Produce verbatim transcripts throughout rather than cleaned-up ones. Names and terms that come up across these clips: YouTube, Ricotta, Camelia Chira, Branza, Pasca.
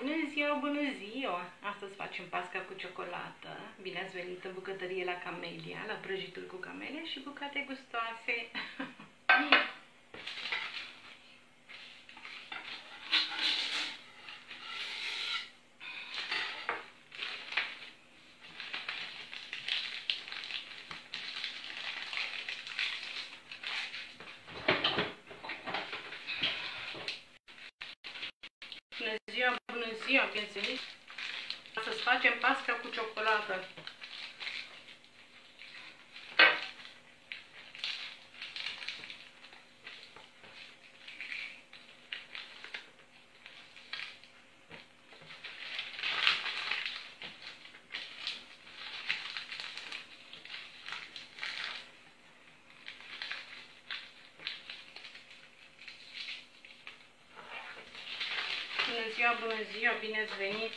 Bună ziua, bună ziua! Astăzi facem pasca cu ciocolată. Bine ați venit în bucătărie la Camelia, la prăjitul cu Camelia și bucate gustoase. Să-ți facem pasca cu ciocolată. Bună ziua, bună ziua, bine ați venit!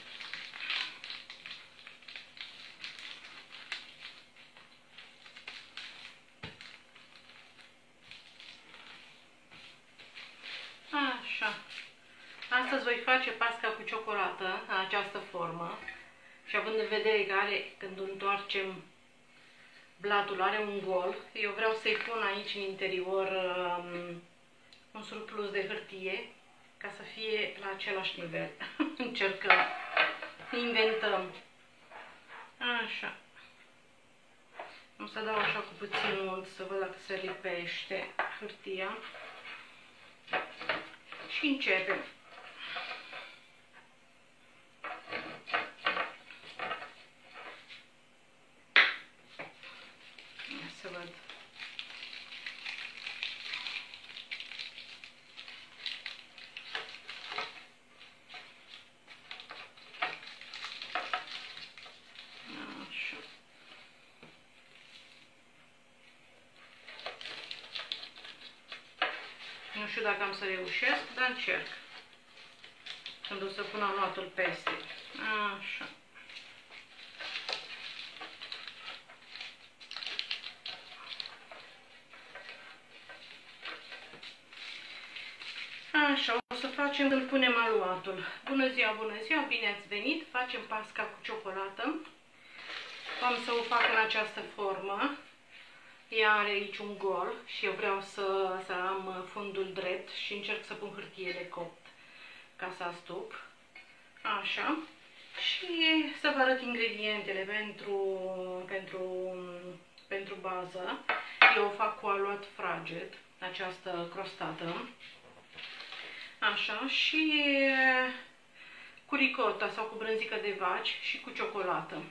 Așa. Astăzi voi face pasca cu ciocolată în această formă și având în vedere că are, când întoarcem blatul, are un gol, eu vreau să-i pun aici în interior um, un surplus de hârtie ca să fie la același nivel. Încercăm, inventăm. Așa. O să dau așa cu puțin mult să văd dacă se lipește hârtia. Și începem. Ia să văd. Nu știu dacă am să reușesc, dar încerc. Când o să pun aluatul peste. Așa. Așa, o să facem când punem aluatul. Bună ziua, bună ziua, bine ați venit. Facem pasca cu ciocolată. Am să o fac în această formă. Ea are aici un gol și eu vreau să, să am fundul drept și încerc să pun hârtie de copt ca să astup. Așa. Și să vă arăt ingredientele pentru, pentru, pentru bază. Eu o fac cu aluat fraged, această crostată. Așa. Și cu ricotta sau cu brânzică de vaci și cu ciocolată.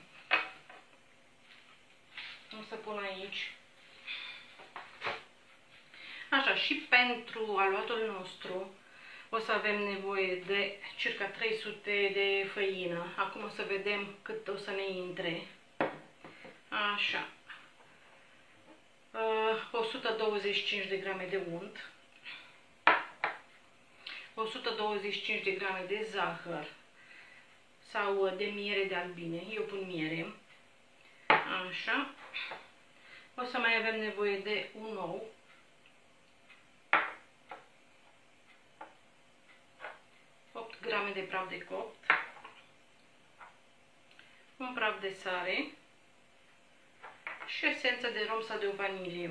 O să pun aici. Așa, și pentru aluatul nostru o să avem nevoie de circa trei sute de făină. Acum o să vedem cât o să ne intre. Așa. o sută douăzeci și cinci de grame de unt. o sută douăzeci și cinci de grame de zahăr sau de miere de albine. Eu pun miere. Așa. O să mai avem nevoie de un ou. opt grame de praf de copt, un praf de sare și esență de rom sau de vanilie.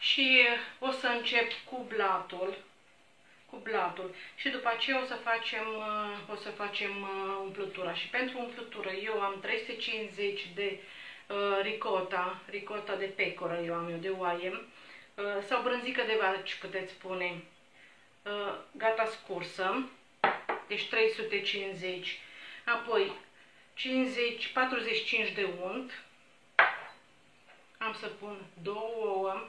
Și o să încep cu blatul, cu blatul și după aceea o să facem, o să facem umplutura. Și pentru umplutură eu am trei sute cincizeci de uh, ricotta, ricotta de pecoră, eu am eu de oaie, sau brânzică de vaci, puteți spune, gata scursă, deci trei sute cincizeci, apoi cincizeci, patruzeci și cinci de unt, am să pun două ouă,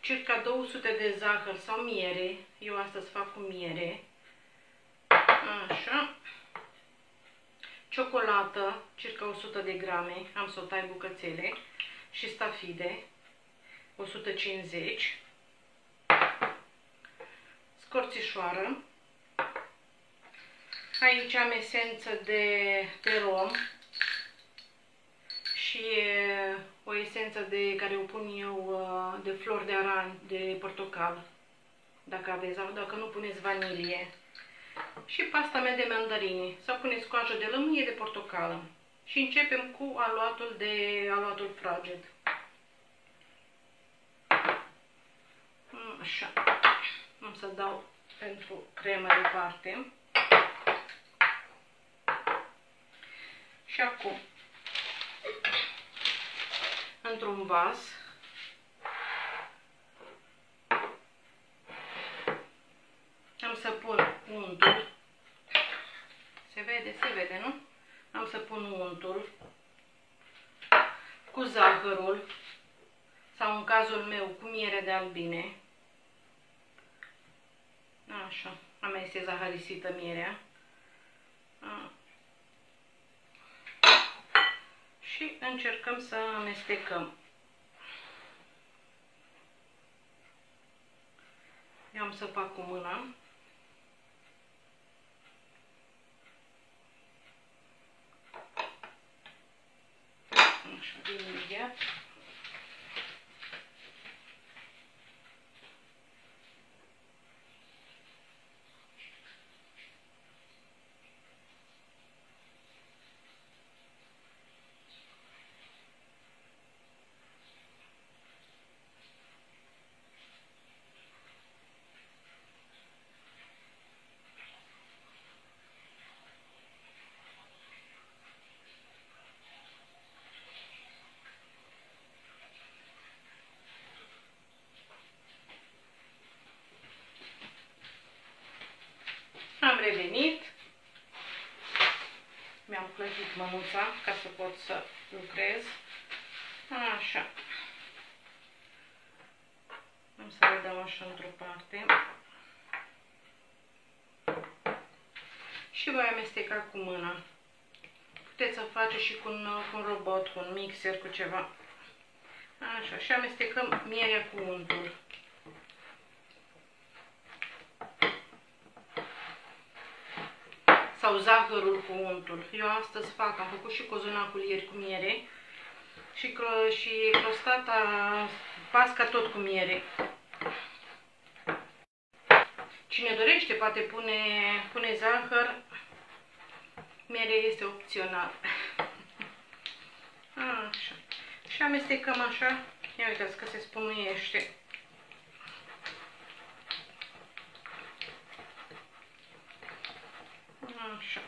circa două sute de zahăr sau miere, eu astăzi fac cu miere, așa, ciocolată, circa o sută de grame, am să o tai bucățele, și stafide, o sută cincizeci, scorțișoară, aici am esență de, de rom și o esență de de care o pun eu de flori de aran, de portocal, dacă aveți, sau dacă nu, puneți vanilie. Și pasta mea de mandarine, sau puneți coajă de lămâie, de portocală. Și începem cu aluatul de aluatul fraged. Așa. Am să dau pentru cremă departe. Și acum, într-un vas, am să pun untul. Se vede? Se vede, nu? Am să pun untul cu zahărul, sau în cazul meu cu miere de albine. Așa, a mea este zaharisită mierea. A. Și încercăm să amestecăm. Eu am să fac cu mâna. Așa, din imediat. Revenit. Mi-am clătit mânuța ca să pot să lucrez. Așa. Am să le dau așa într-o parte. Și voi amesteca cu mâna. Puteți să faceți și cu un, cu un robot, cu un mixer, cu ceva. Așa. Și amestecăm mierea cu untul. Sau zahărul cu untul. Eu astăzi fac, am făcut și cozonacul ieri cu miere și, cro și crostata pasca tot cu miere. Cine dorește poate pune, pune zahăr, miere este opțional. Așa. Și amestecăm așa, ia uitați că se spunuiește. Așa.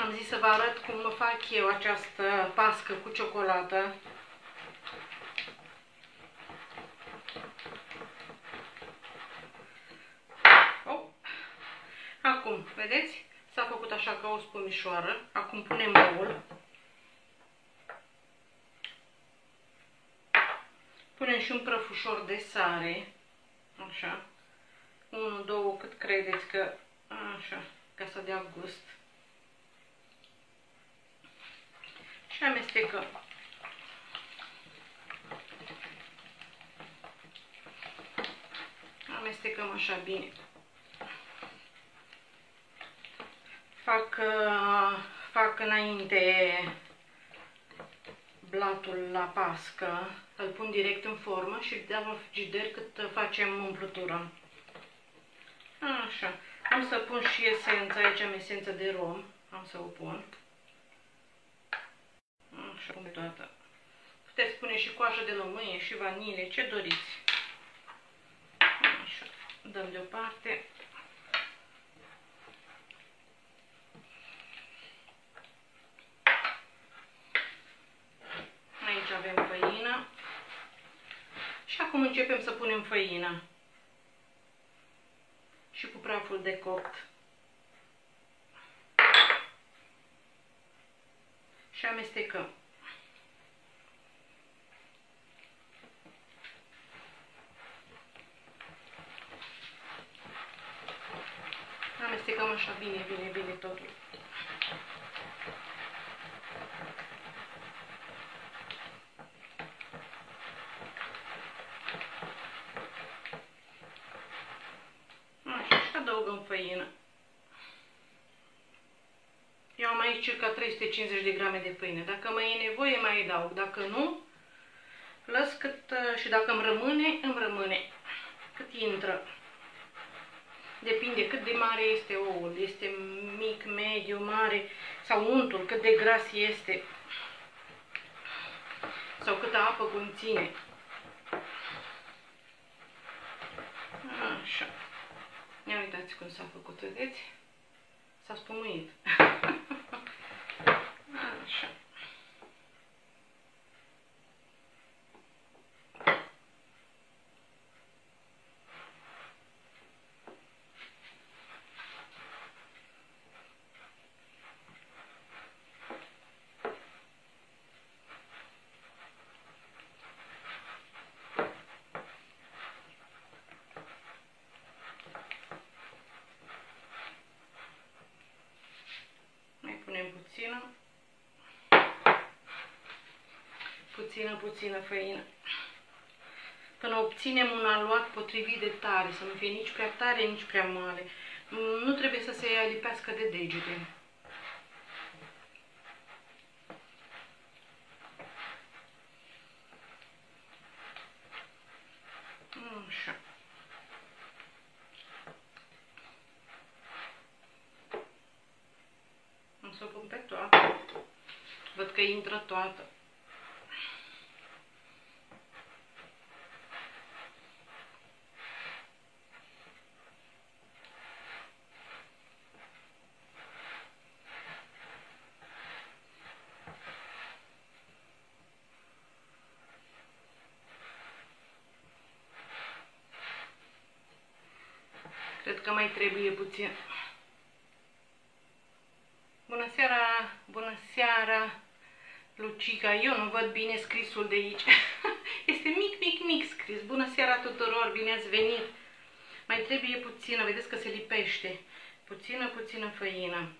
Am zis să vă arăt cum mă fac eu această pască cu ciocolată. Oh. Acum, vedeți? S-a făcut așa ca o spumișoară. Acum punem oul. Punem și un prăfușor de sare. Așa. Unul, două, cât credeți că... Așa, ca să dea gust. Și amestecăm. Amestecăm așa bine. Fac, fac înainte blatul la pască. Îl pun direct în formă și dau în frigider cât facem umplutura. Așa, am să pun și esența, aici am esență de rom, am să o pun. Așa, pun toată. Puteți pune și coajă de lămâie și vanilie, ce doriți. Așa, dăm deoparte. Aici avem făină. Și acum începem să punem făina. Și cu praful de copt. Și amestecăm. Amestecăm așa bine, bine, bine totul. Eu am aici circa trei sute cincizeci de grame de pâine. Dacă mai e nevoie, mai adaug. Dacă nu, las cât, și dacă îmi rămâne, îmi rămâne. Cât intră. Depinde cât de mare este oul. Este mic, mediu, mare sau untul, cât de gras este. Sau câtă apă conține. Așa. Ia uitați cum s-a făcut, vedeți? S-a spumuit. Așa. Puțină, puțină, puțină făină, până obținem un aluat potrivit de tare, să nu fie nici prea tare, nici prea mare. Nu trebuie să se alipească de degete. Așa. Să o pun pe toată. Văd că intră toată. Cred că mai trebuie puțin. Bună seara, bună seara, Lucica. Eu nu văd bine scrisul de aici. Este mic, mic, mic scris. Bună seara tuturor, bine ați venit. Mai trebuie puțină, vedeți că se lipește. Puțină, puțină făină.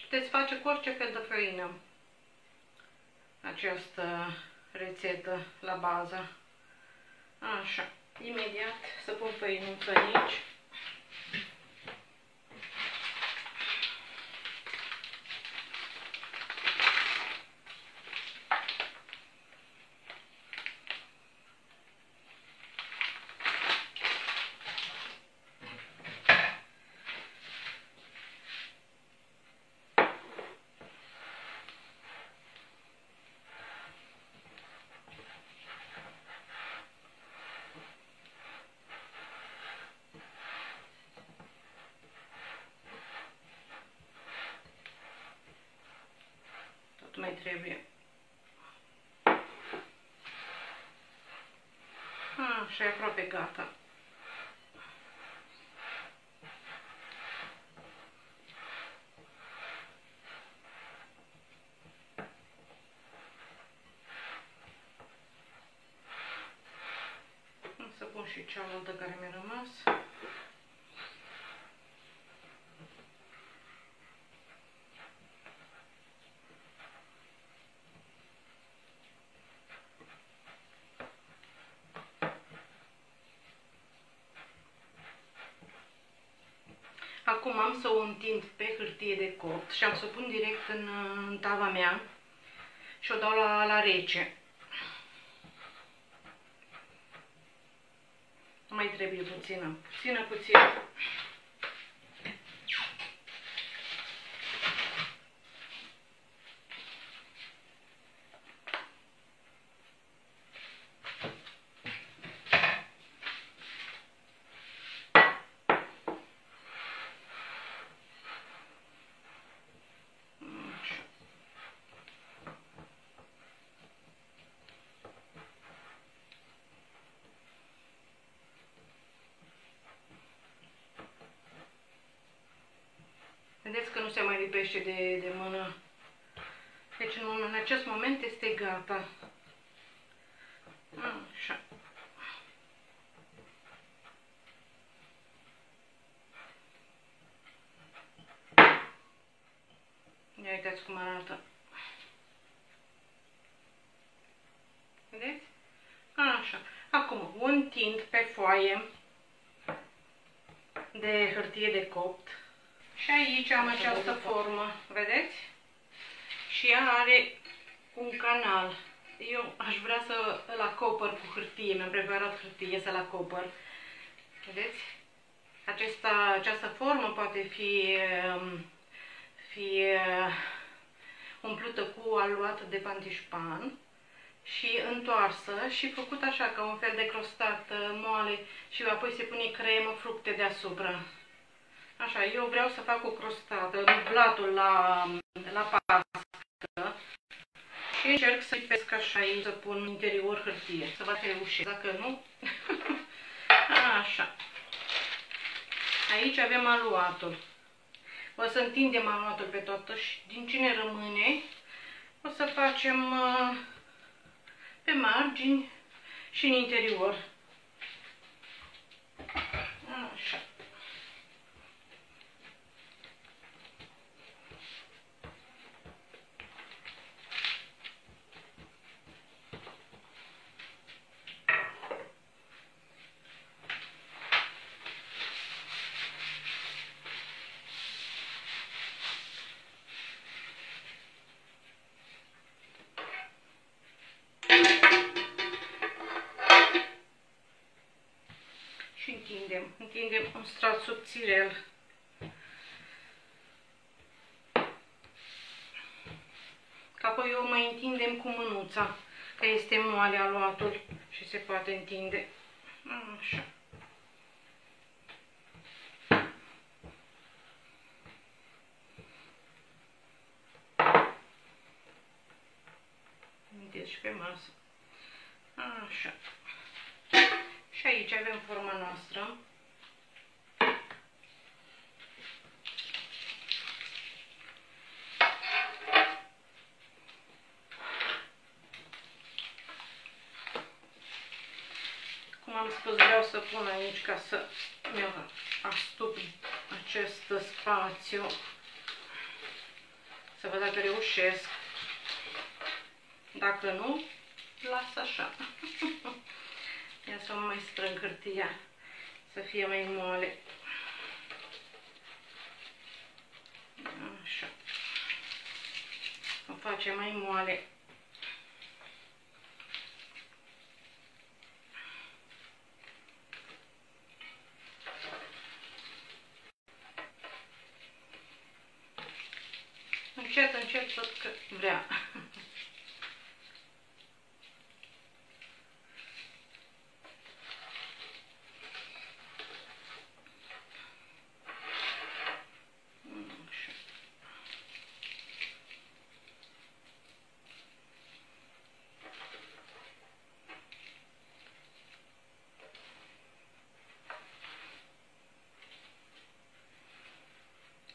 Puteți face cu orice fel de făină această rețetă la bază. Așa, imediat să pun făinuța aici. Mai trebuie. Așa, e aproape gata. Să pun și cealaltă care mi-a rămas. Acum am să o întind pe hârtie de copt și am să o pun direct în, în tava mea și o dau la, la rece. Mai trebuie puțină, puțină, puțină. Vedeți că nu se mai lipește de, de mână. Deci în, în acest moment este gata. Așa. Ia uitați cum arată. Vedeți? Așa. Acum o întind pe foaie. de hârtie de copt. Și aici am această formă, vedeți? Și ea are un canal. Eu aș vrea să îl acopăr cu hârtie, mi-am preparat hârtie să-l acopăr. Vedeți? Acesta, această formă poate fi, fi umplută cu aluat de pantișpan și întoarsă și făcut așa, ca un fel de crostat moale și apoi se pune cremă, fructe deasupra. Așa, eu vreau să fac o crostată, blatul la, la pască și încerc să-i pesc așa, să pun în interior hârtie, să văd că reușesc, dacă nu... Așa. Aici avem aluatul. O să întindem aluatul pe toată și din cine rămâne o să facem uh, pe margini și în interior. Așa. Întindem un strat subțirel. Că apoi o mai întindem cu mânuța, că este moale aluatul și se poate întinde. Așa. Întindeți și pe masă. Așa. Și aici avem forma noastră. Am spus, vreau să pun aici ca să mi astup acest spațiu, să văd dacă reușesc, dacă nu, las așa. Ia să mai strâng hârtia, să fie mai moale. Așa, o facem mai moale. Încet, încet, tot cât vrea.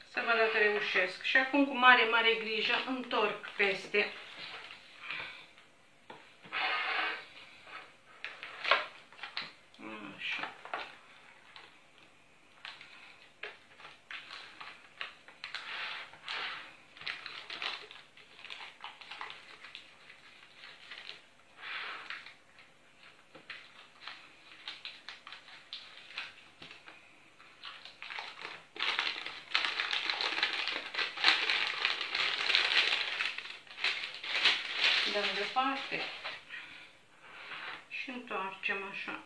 Să văd dacă reușesc. Și acum, cu mare, mare grijă, întorc peste. Așa. Dăm departe și întoarcem așa.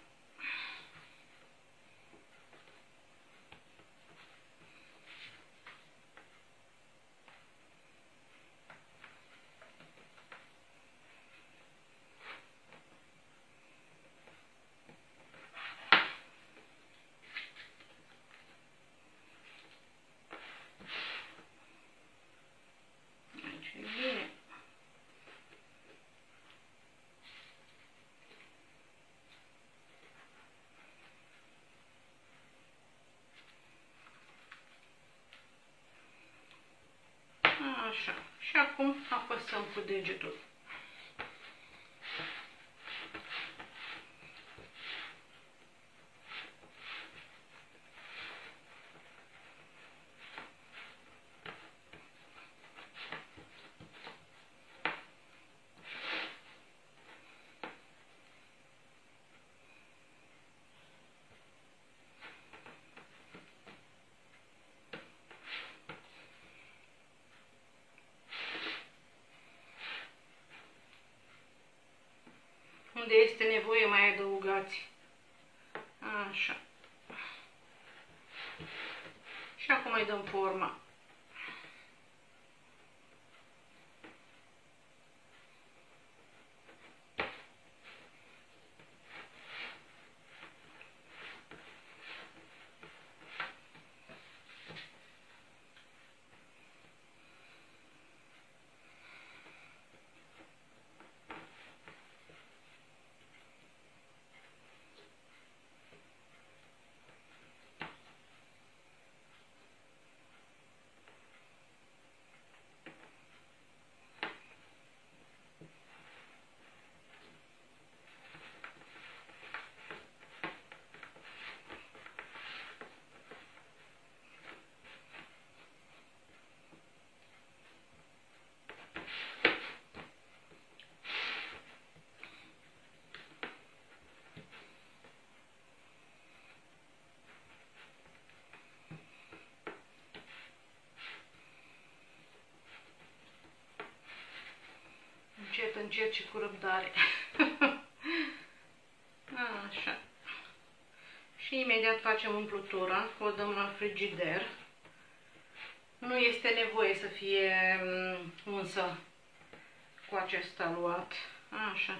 Așa. Și acum apăsăm cu degetul. unde este nevoie mai adăugați. Așa. Și acum îi dăm forma. Încet, încet și cu răbdare. Așa. Și imediat facem umplutura, o dăm la frigider. Nu este nevoie să fie unsă cu acest aluat. Așa.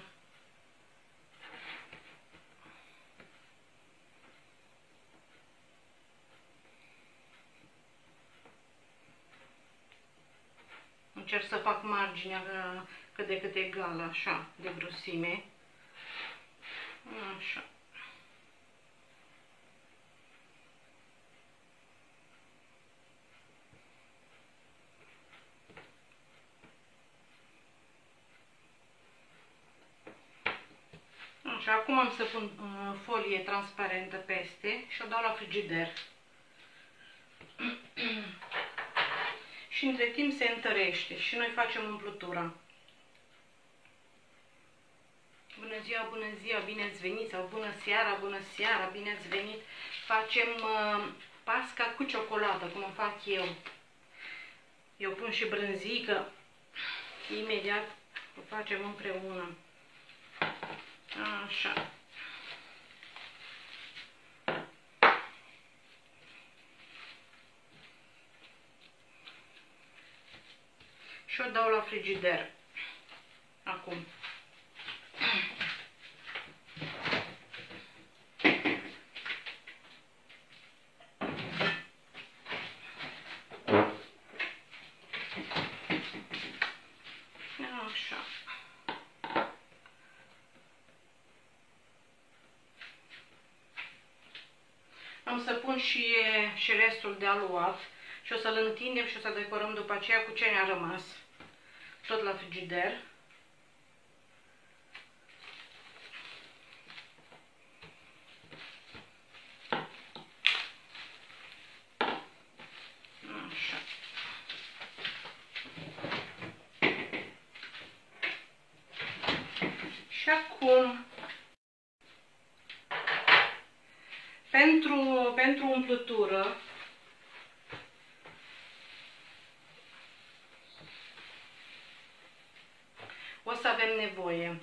Încerc să fac marginea cât de cât egală, așa, de grosime. Așa. Așa, acum am să pun folie transparentă peste și o dau la frigider. Și între timp se întărește și noi facem umplutura. Bună ziua, bună ziua, bine ați venit, sau bună seara, bună seara, bine ați venit. Facem uh, pasca cu ciocolată, cum o fac eu. Eu pun și brânzică, imediat o facem împreună. Așa. Și o dau la frigider. Acum. Așa. Am să pun și, și restul de aluat și o să-l întindem și o să decorăm după aceea cu ce ne-a rămas. Tot la frigider. Așa. Și acum pentru, pentru umplutură o să avem nevoie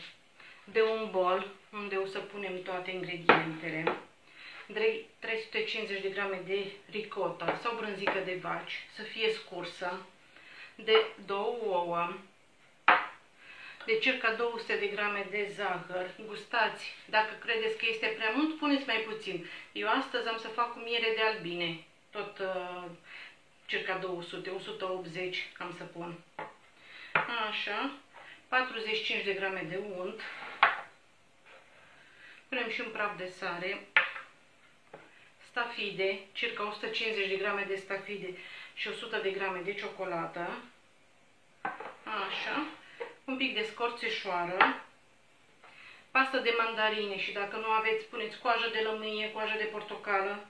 de un bol unde o să punem toate ingredientele, trei sute cincizeci de grame de ricotta sau brânzică de vaci, să fie scursă, de două ouă, de circa două sute de grame de zahăr. Gustați, dacă credeți că este prea mult, puneți mai puțin. Eu astăzi am să fac cu miere de albine, tot uh, circa două sute, o sută optzeci am să pun. Așa. patruzeci și cinci de grame de unt, punem și un praf de sare, stafide, circa o sută cincizeci de grame de stafide și o sută de grame de ciocolată, așa, un pic de scorțișoară, pastă de mandarine și dacă nu aveți, puneți coajă de lămâie, coajă de portocală,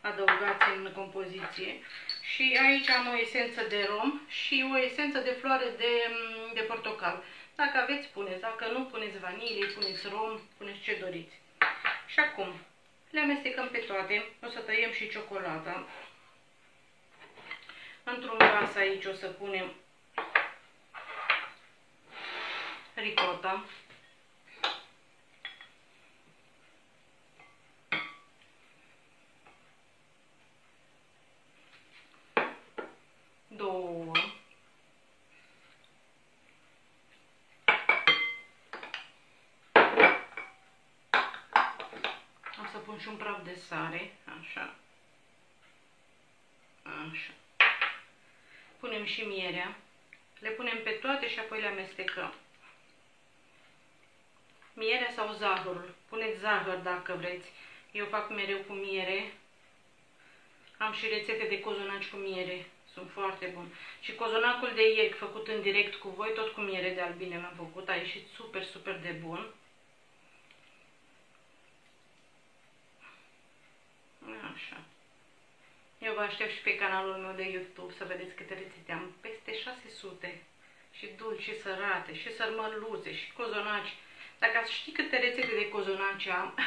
adăugați în compoziție. Și aici am o esență de rom și o esență de floare de, de portocal. Dacă aveți, puneți. Dacă nu, puneți vanilie, puneți rom, puneți ce doriți. Și acum le amestecăm pe toate. O să tăiem și ciocolata. Într-un vas aici o să punem ricotta. pun și un praf de sare, așa. Așa. Punem și mierea. Le punem pe toate și apoi le amestecăm. Mierea sau zahărul. Puneți zahăr dacă vreți. Eu fac mereu cu miere. Am și rețete de cozonaci cu miere. Sunt foarte bun. Și cozonacul de ieri, făcut în direct cu voi, tot cu miere de albine l-am făcut. A ieșit super, super de bun. Așa. Eu vă aștept și pe canalul meu de YouTube să vedeți câte rețete am. Peste șase sute. Și dulci, și sărate, și sărmăluțe, și cozonaci. Dacă ați ști câte rețete de cozonaci am,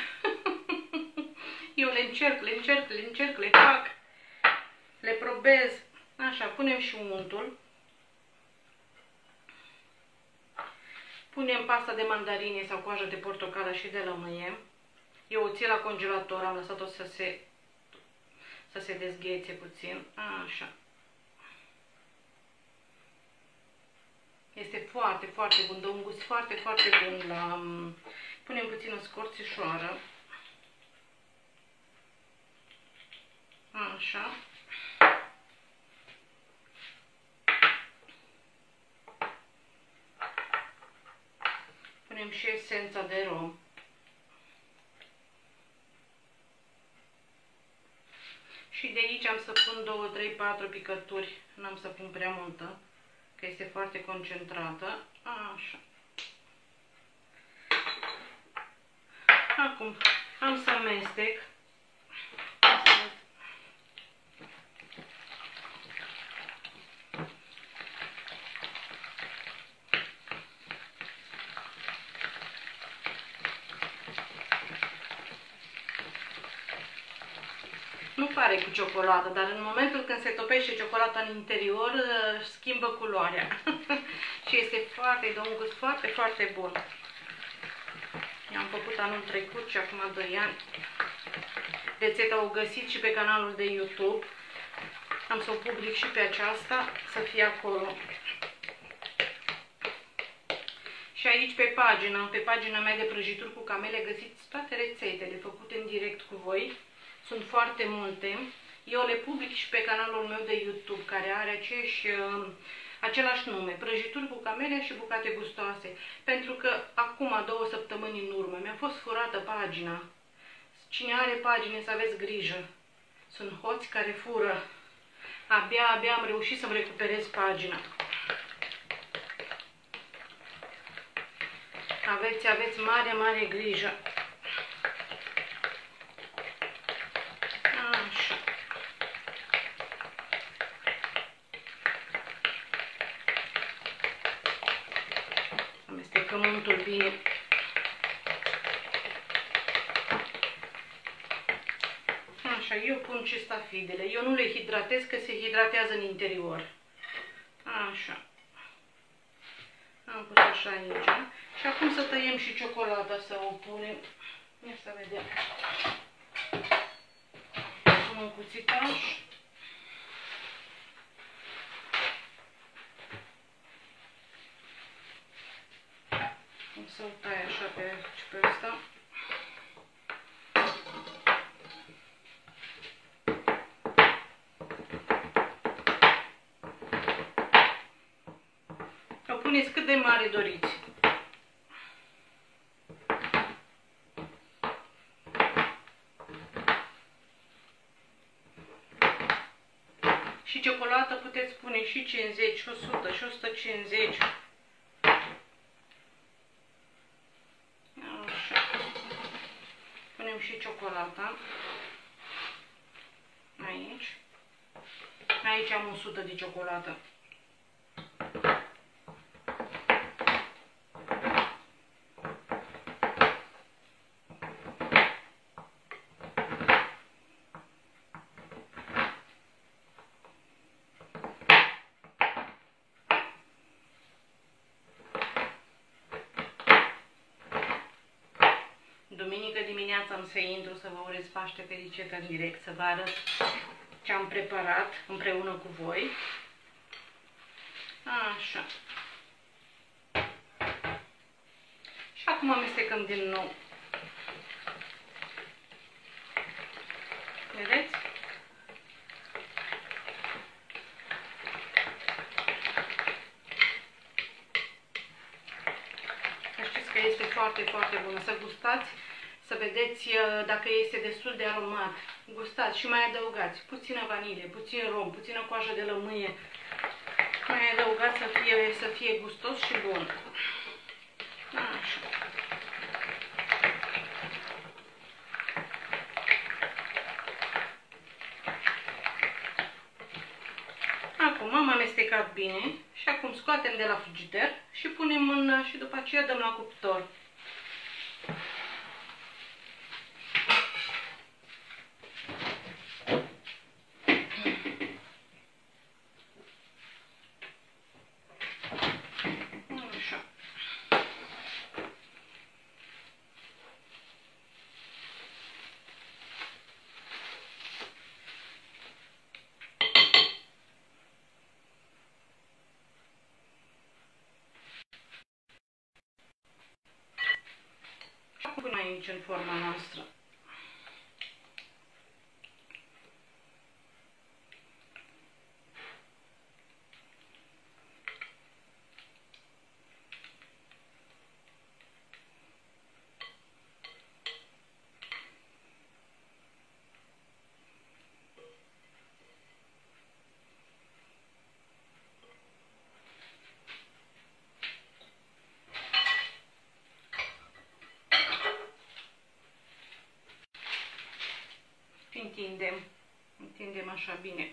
eu le încerc, le încerc, le încerc, le fac, le probez. Așa, punem și untul. Punem pasta de mandarine sau coajă de portocală și de lămâie. Eu o țin la congelator, am lăsat-o să se, să se dezghețe puțin. Așa. Este foarte, foarte bun, dă un gust foarte, foarte bun la... Punem puțină scorțișoară. Așa. Punem și esența de rom. Și de aici am să pun două, trei, patru picături. N-am să pun prea multă, că este foarte concentrată. Așa. Acum am să amestec. Pare cu ciocolată, dar în momentul când se topește ciocolata în interior, schimbă culoarea. Și este foarte, de un gust foarte, foarte bun. I-am făcut anul trecut și acum doi ani. Rețeta o găsiți și pe canalul de YouTube. Am să o public și pe aceasta, să fie acolo. Și aici pe pagina, pe pagina mea de prăjituri cu Camelia, găsiți toate rețetele făcute în direct cu voi. Sunt foarte multe. Eu le public și pe canalul meu de YouTube, care are aceeași, același nume, Prăjituri cu Camelia și Bucate Gustoase. Pentru că acum, două săptămâni în urmă, mi-a fost furată pagina. Cine are pagine, să aveți grijă. Sunt hoți care fură. Abia, abia am reușit să-mi recuperez pagina. Aveți, aveți mare, mare grijă. Untul bine. Așa, eu pun și stafidele. Eu nu le hidratez, că se hidratează în interior. Așa. Am pus așa aici. Și acum să tăiem și ciocolata, să o punem. Ia să vedem. Pun un cuțitaș. Să o tai așa pe, și pe ăsta. O puneți cât de mare doriți. Și ciocolată puteți pune și cincizeci, și o sută, și o sută cincizeci. Și ciocolata aici. Aici am o sută de ciocolată. Duminică dimineața am să intru să vă urez Paște fericită în direct, să vă arăt ce am preparat împreună cu voi. Așa. Și acum amestecăm din nou. foarte, foarte bună. Să gustați, să vedeți dacă este destul de aromat. Gustați și mai adăugați puțină vanilie, puțin rom, puțină coajă de lămâie. Mai adăugați să fie, să fie gustos și bun. Așa. Acum am amestecat bine și acum scoatem de la frigider și punem în, și după aceea dăm la cuptor. Aici în forma noastră. Întindem, întindem așa bine.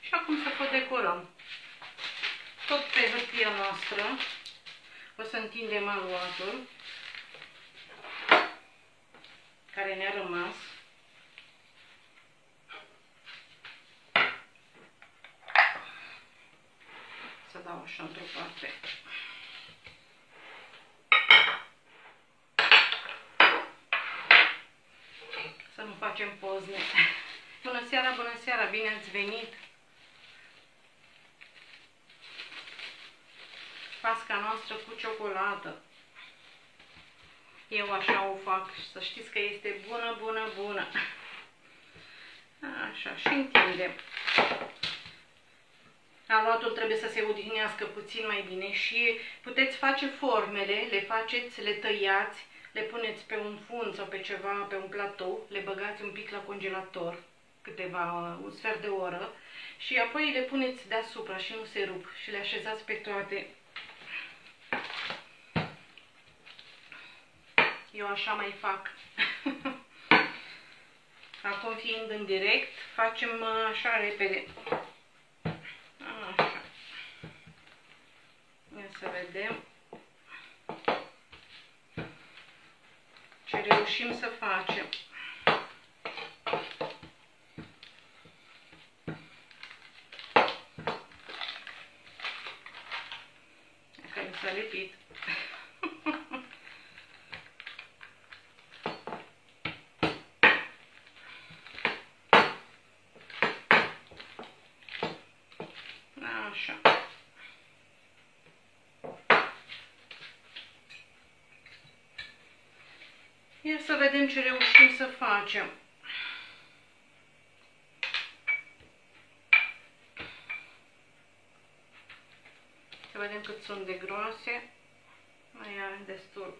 Și acum să o decorăm. Tot pe hârtia noastră o să întindem aluatul care ne-a rămas. Să dau așa într-o parte. Să nu facem pozne. Bună seara, bună seara, bine ați venit! Pasca noastră cu ciocolată. Eu așa o fac și să știți că este bună, bună, bună. Așa, și întindem. Aluatul trebuie să se odihnească puțin mai bine și puteți face formele, le faceți, le tăiați, le puneți pe un fund sau pe ceva, pe un platou, le băgați un pic la congelator, câteva, un sfert de oră și apoi le puneți deasupra și nu se rup și le așezați pe toate. Eu așa mai fac. Acum fiind în direct, facem așa repede. Așa. Ia să vedem ce reușim să facem. Dacă mi s-a lipit. Ia să vedem ce reușim să facem. Să vedem cât sunt de groase. Mai am destul.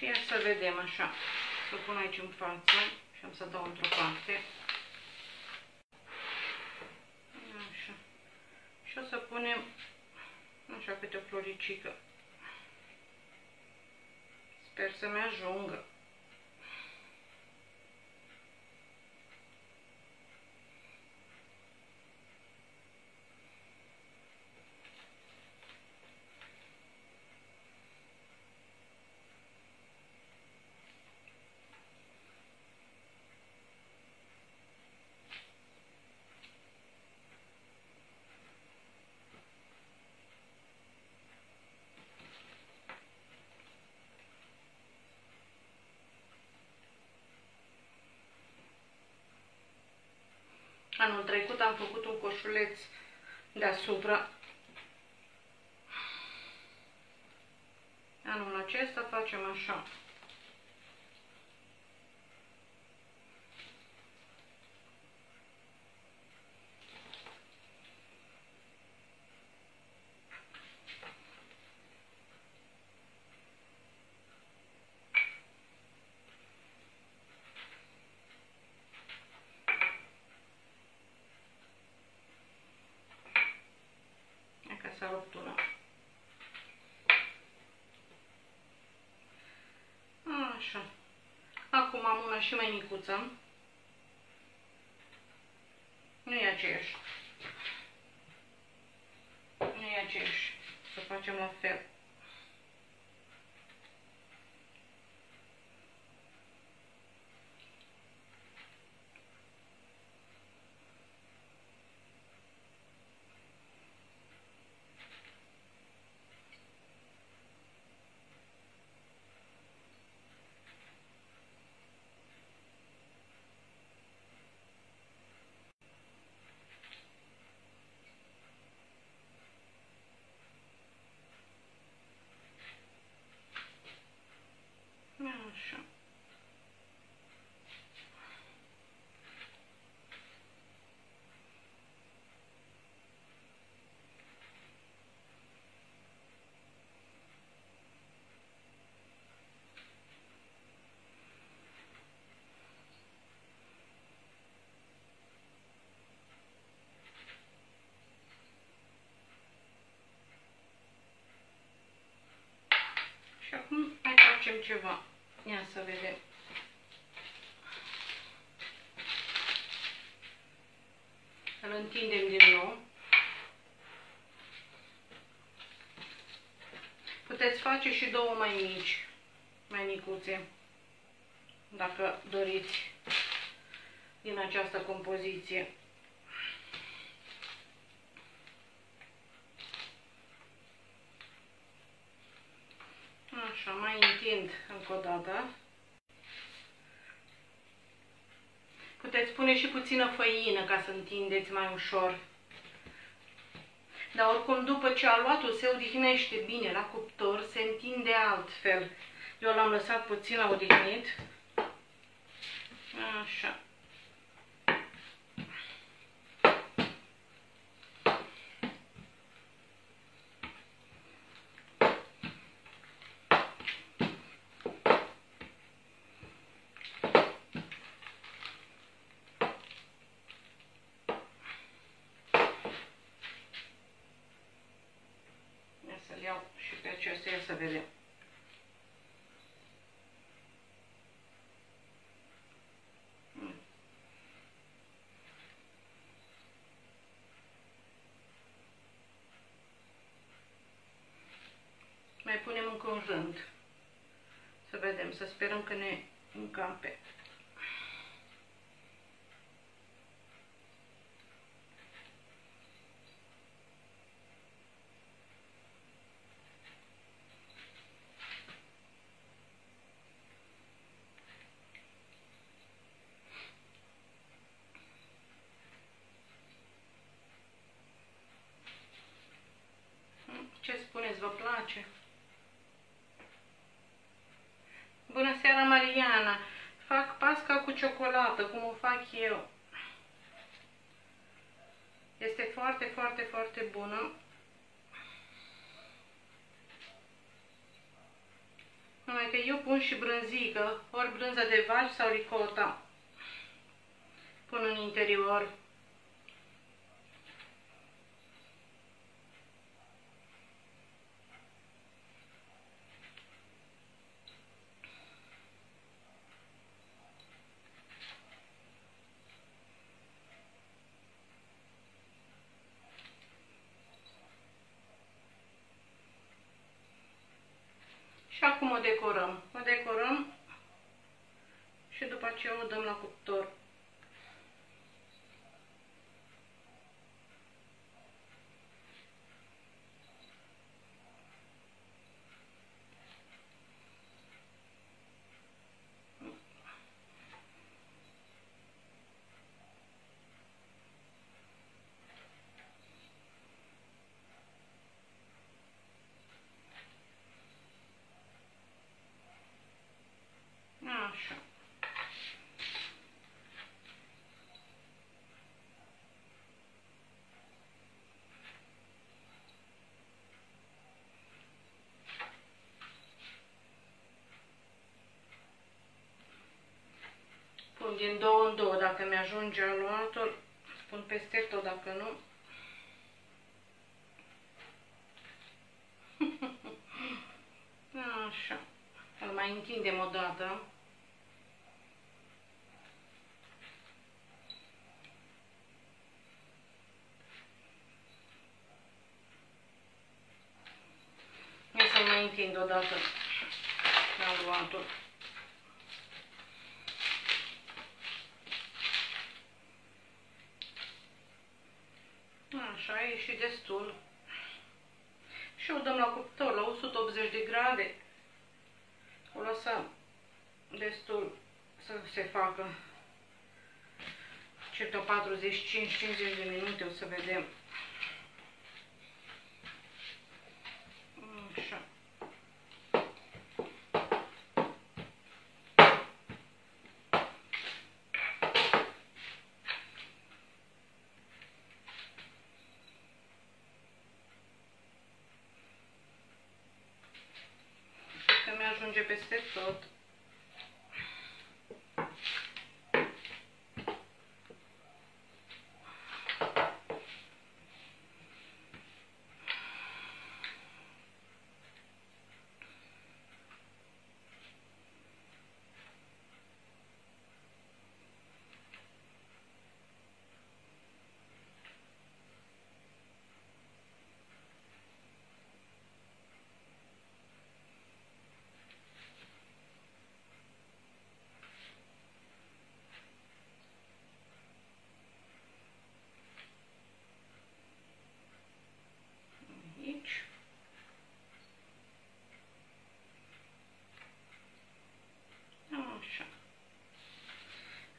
Ia să vedem așa, să pun aici în față și am să dau într-o parte. Așa. Și o să punem așa câte o floricică. Sper să-mi ajungă. Anul trecut am făcut un coșuleț deasupra. Anul acesta facem așa. Ruptură. Așa. Acum am una și mai micuță. Nu e aceeași. Nu e aceeași. Să facem la fel. Acum mai facem ceva. Ia să vedem. Îl întindem din nou. Puteți face și două mai mici, mai micuțe, dacă doriți, din această compoziție. Așa, mai întind încă o dată. Puteți pune și puțină făină ca să întindeți mai ușor. Dar oricum, după ce aluatul se odihnește bine la cuptor, se întinde altfel. Eu l-am lăsat puțin la odihnit. Așa. Iau și pe acesta, ia să vedem. Mai punem încă un rând. Să vedem, să sperăm că ne încampe. Bună seara, Mariana! Fac pasca cu ciocolată, cum o fac eu. Este foarte, foarte, foarte bună. Numai că eu pun și brânzică, ori brânză de vaci sau ricotta. Pun în interior. Și acum o decorăm. O decorăm și după aceea o dăm la cuptor. Din două în două, dacă mi-ajunge aluatul, spun peste tot, dacă nu. Așa. Îl mai întindem o dată. Eu să mai întind o dată aluatul. Așa, a ieșit destul. Și o dăm la cuptor, la o sută optzeci de grade. O lăsăm destul să se facă circa patruzeci și cinci cincizeci de minute, o să vedem. Așa. Ajunge peste tot.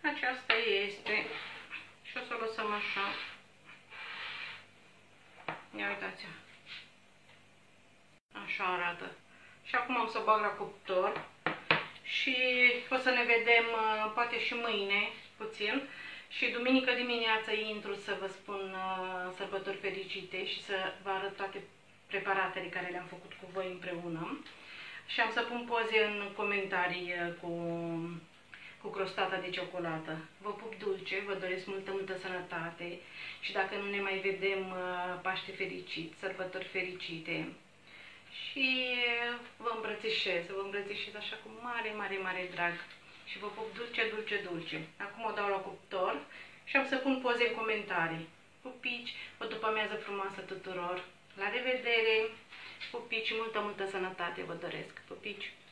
Aceasta este și o să o lăsăm așa. Ia uitați-o. Așa arată. Și acum o să bag la cuptor și o să ne vedem poate și mâine puțin. Și duminică dimineața intru să vă spun sărbători fericite și să vă arăt toate preparatele care le-am făcut cu voi împreună. Și am să pun poze în comentarii cu... cu crostata de ciocolată. Vă pup dulce, vă doresc multă, multă sănătate și dacă nu ne mai vedem, Paște fericit, sărbători fericite și vă îmbrățișez, vă îmbrățișez așa cu mare, mare, mare drag și vă pup dulce, dulce, dulce. Acum o dau la cuptor și am să pun poze în comentarii. Pupici, o după-amiază frumoasă tuturor, la revedere, pupici, multă, multă sănătate vă doresc, pupici!